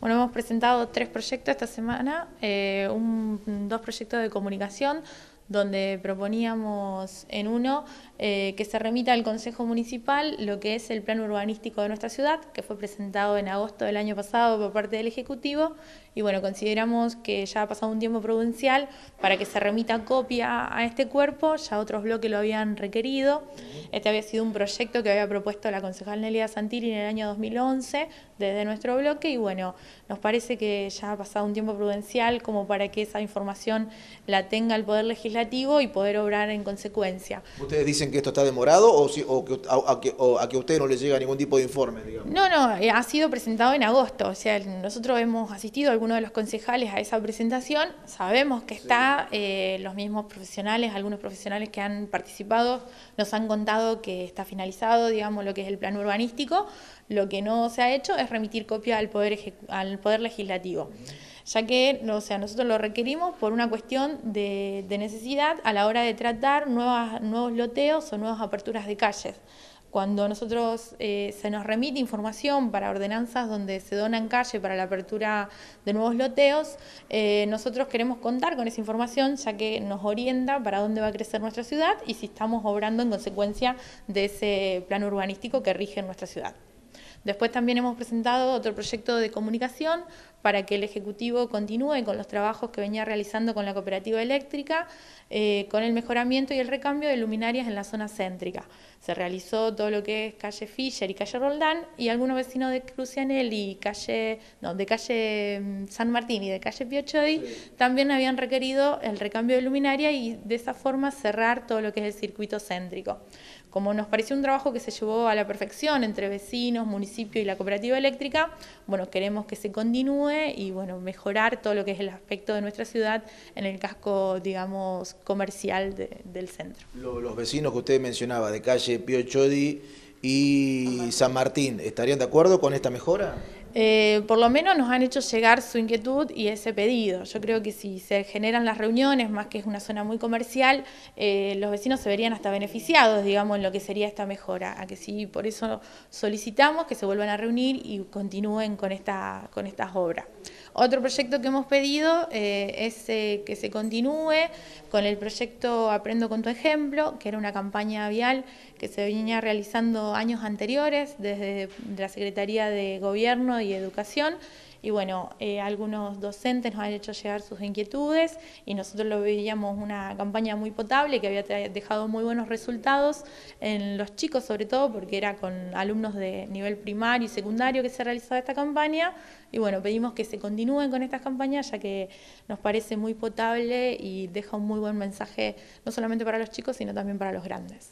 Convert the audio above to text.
Bueno, hemos presentado 3 proyectos esta semana, dos proyectos de comunicación, donde proponíamos en uno que se remita al Consejo Municipal lo que es el plan urbanístico de nuestra ciudad, que fue presentado en agosto del año pasado por parte del Ejecutivo, y bueno, consideramos que ya ha pasado un tiempo prudencial para que se remita copia a este cuerpo, ya otros bloques lo habían requerido. Este había sido un proyecto que había propuesto la concejal Nelia Santilli en el año 2011 desde nuestro bloque, y bueno, nos parece que ya ha pasado un tiempo prudencial como para que esa información la tenga el Poder Legislativo y poder obrar en consecuencia. ¿Ustedes dicen que esto está demorado o que a ustedes no les llega ningún tipo de informe, digamos? No, ha sido presentado en agosto, o sea, nosotros hemos asistido algunos de los concejales a esa presentación, sabemos que está, sí. Los mismos profesionales, algunos profesionales que han participado nos han contado que está finalizado, digamos, lo que es el plan urbanístico. Lo que no se ha hecho es remitir copia al Poder Legislativo, ya que, o sea, nosotros lo requerimos por una cuestión de necesidad a la hora de tratar nuevos loteos o nuevas aperturas de calles. Cuando nosotros se nos remite información para ordenanzas donde se donan calle para la apertura de nuevos loteos, nosotros queremos contar con esa información, ya que nos orienta para dónde va a crecer nuestra ciudad y si estamos obrando en consecuencia de ese plan urbanístico que rige en nuestra ciudad. Después también hemos presentado otro proyecto de comunicación para que el Ejecutivo continúe con los trabajos que venía realizando con la Cooperativa Eléctrica, con el mejoramiento y el recambio de luminarias en la zona céntrica. Se realizó todo lo que es calle Fischer y calle Roldán, y algunos vecinos de Crucianel y de calle San Martín y de calle Piochoy también habían requerido el recambio de luminaria y de esa forma cerrar todo lo que es el circuito céntrico. Como nos pareció un trabajo que se llevó a la perfección entre vecinos, municipio y la Cooperativa Eléctrica, bueno, queremos que se continúe y bueno, mejorar todo lo que es el aspecto de nuestra ciudad en el casco, digamos, comercial del centro. Los vecinos que usted mencionaba de calle Piochodi y San Martín, ¿estarían de acuerdo con esta mejora? Por lo menos nos han hecho llegar su inquietud y ese pedido. Yo creo que si se generan las reuniones, más que es una zona muy comercial, los vecinos se verían hasta beneficiados, digamos, en lo que sería esta mejora. Por eso solicitamos que se vuelvan a reunir y continúen con estas obras. Otro proyecto que hemos pedido es que se continúe con el proyecto Aprendo con tu Ejemplo, que era una campaña vial que se venía realizando años anteriores desde la Secretaría de Gobierno y Educación, y bueno, algunos docentes nos han hecho llegar sus inquietudes y nosotros lo veíamos una campaña muy potable que había dejado muy buenos resultados en los chicos, sobre todo porque era con alumnos de nivel primario y secundario que se realizaba esta campaña, y bueno, pedimos que se continúen con estas campañas ya que nos parece muy potable y deja un muy buen mensaje no solamente para los chicos sino también para los grandes.